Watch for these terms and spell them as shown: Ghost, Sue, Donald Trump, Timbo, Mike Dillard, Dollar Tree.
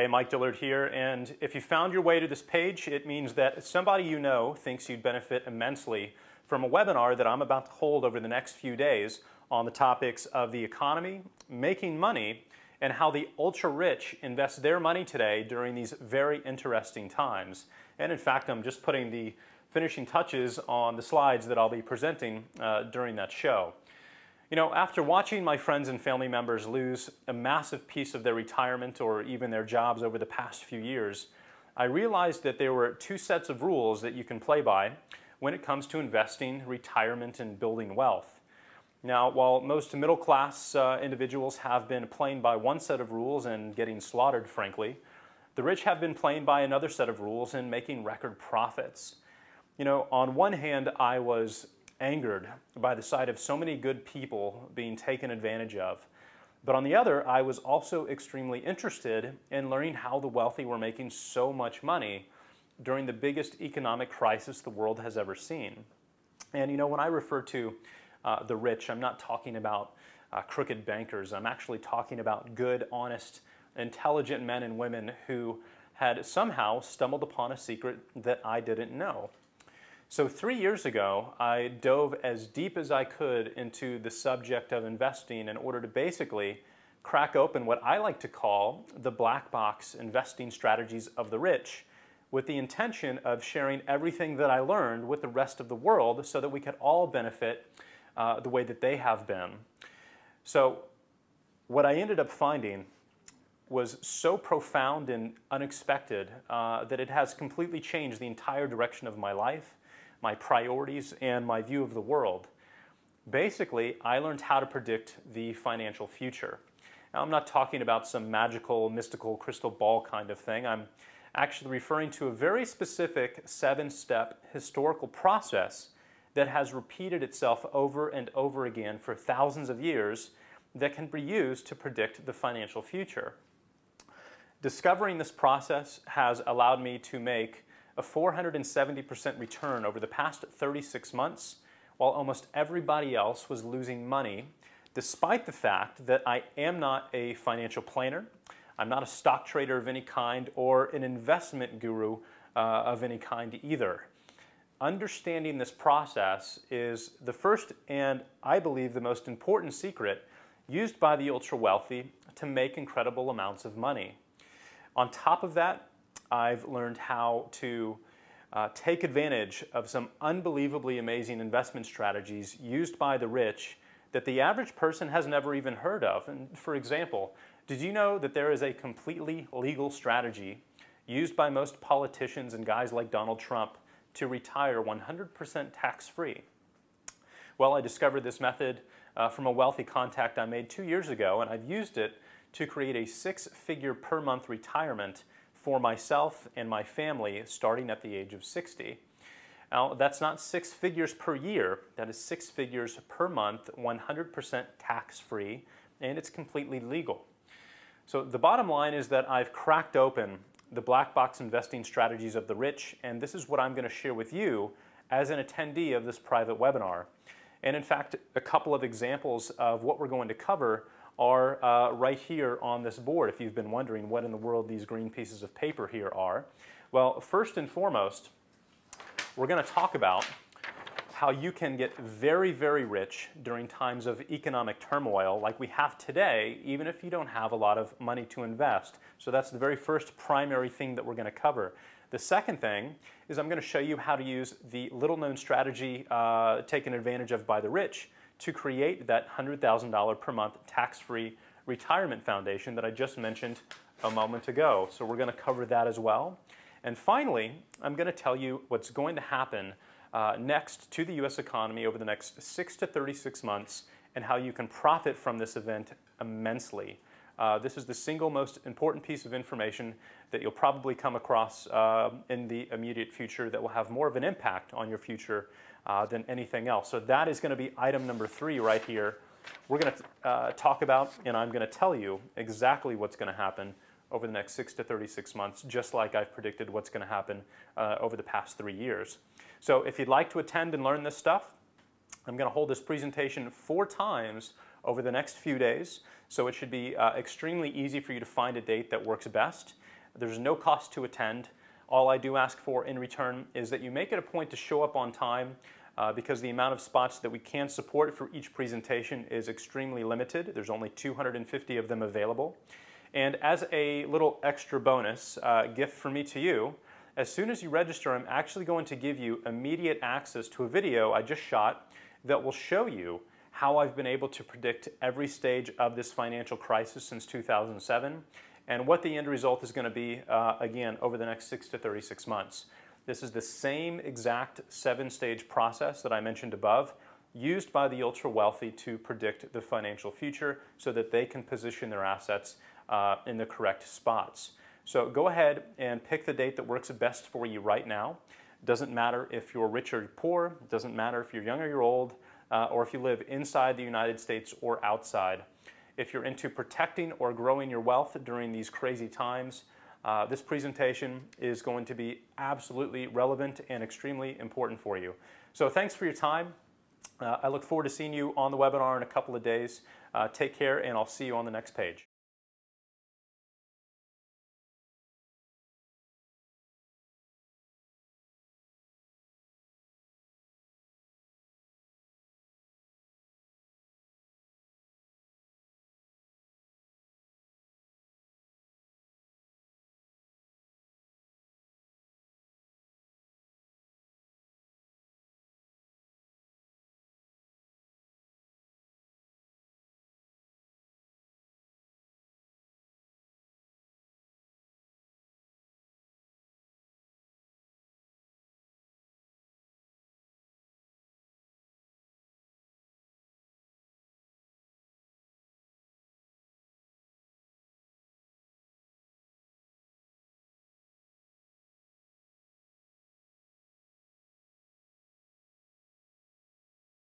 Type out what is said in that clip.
Hey, Mike Dillard here, and if you found your way to this page, it means that somebody you know thinks you'd benefit immensely from a webinar that I'm about to hold over the next few days on the topics of the economy, making money, and how the ultra-rich invest their money today during these very interesting times. And in fact, I'm just putting the finishing touches on the slides that I'll be presenting during that show. You know, after watching my friends and family members lose a massive piece of their retirement or even their jobs over the past few years, I realized that there were two sets of rules that you can play by when it comes to investing, retirement, and building wealth. Now, while most middle-class individuals have been playing by one set of rules and getting slaughtered, frankly, the rich have been playing by another set of rules and making record profits. You know, on one hand, I was angered by the sight of so many good people being taken advantage of. But on the other, I was also extremely interested in learning how the wealthy were making so much money during the biggest economic crisis the world has ever seen. And you know, when I refer to the rich, I'm not talking about crooked bankers. I'm actually talking about good, honest, intelligent men and women who had somehow stumbled upon a secret that I didn't know. So 3 years ago, I dove as deep as I could into the subject of investing in order to basically crack open what I like to call the black box investing strategies of the rich, with the intention of sharing everything that I learned with the rest of the world so that we could all benefit the way that they have been. So what I ended up finding was so profound and unexpected that it has completely changed the entire direction of my life, my priorities, and my view of the world. Basically, I learned how to predict the financial future. Now, I'm not talking about some magical, mystical crystal ball kind of thing. I'm actually referring to a very specific seven-step historical process that has repeated itself over and over again for thousands of years that can be used to predict the financial future. Discovering this process has allowed me to make a 470% return over the past 36 months, while almost everybody else was losing money, despite the fact that I am not a financial planner, I'm not a stock trader of any kind, or an investment guru of any kind either. Understanding this process is the first and, I believe, the most important secret used by the ultra-wealthy to make incredible amounts of money. On top of that, I've learned how to take advantage of some unbelievably amazing investment strategies used by the rich that the average person has never even heard of. And for example, did you know that there is a completely legal strategy used by most politicians and guys like Donald Trump to retire 100% tax-free? Well, I discovered this method from a wealthy contact I made 2 years ago, and I've used it to create a six-figure per month retirement for myself and my family starting at the age of 60. Now, that's not 6 figures per year, that is 6 figures per month, 100% tax-free, and it's completely legal. So the bottom line is that I've cracked open the black box investing strategies of the rich, and this is what I'm going to share with you as an attendee of this private webinar. And in fact, a couple of examples of what we're going to cover are right here on this board, if you've been wondering what in the world these green pieces of paper here are. Well, first and foremost, we're going to talk about how you can get very, very rich during times of economic turmoil like we have today, even if you don't have a lot of money to invest. So that's the very first primary thing that we're going to cover. The second thing is I'm going to show you how to use the little-known strategy taken advantage of by the rich to create that $100,000 per month tax-free retirement foundation that I just mentioned a moment ago. So we're going to cover that as well. And finally, I'm going to tell you what's going to happen next to the U.S. economy over the next 6 to 36 months and how you can profit from this event immensely. This is the single most important piece of information that you'll probably come across in the immediate future that will have more of an impact on your future than anything else. So that is going to be item number 3 right here. We're going to talk about, and I'm going to tell you exactly what's going to happen over the next 6 to 36 months, just like I've predicted what's going to happen over the past 3 years. So if you'd like to attend and learn this stuff, I'm going to hold this presentation 4 times over the next few days, so it should be extremely easy for you to find a date that works best. There's no cost to attend. All I do ask for in return is that you make it a point to show up on time, because the amount of spots that we can support for each presentation is extremely limited. There's only 250 of them available. And as a little extra bonus gift from me to you, as soon as you register, I'm actually going to give you immediate access to a video I just shot that will show you how I've been able to predict every stage of this financial crisis since 2007 and what the end result is going to be, again, over the next 6 to 36 months. This is the same exact 7-stage process that I mentioned above, used by the ultra-wealthy to predict the financial future so that they can position their assets in the correct spots. So go ahead and pick the date that works best for you right now. Doesn't matter if you're rich or poor, doesn't matter if you're young or you're old, or if you live inside the United States or outside. If you're into protecting or growing your wealth during these crazy times, this presentation is going to be absolutely relevant and extremely important for you. So thanks for your time. I look forward to seeing you on the webinar in a couple of days. Take care, and I'll see you on the next page.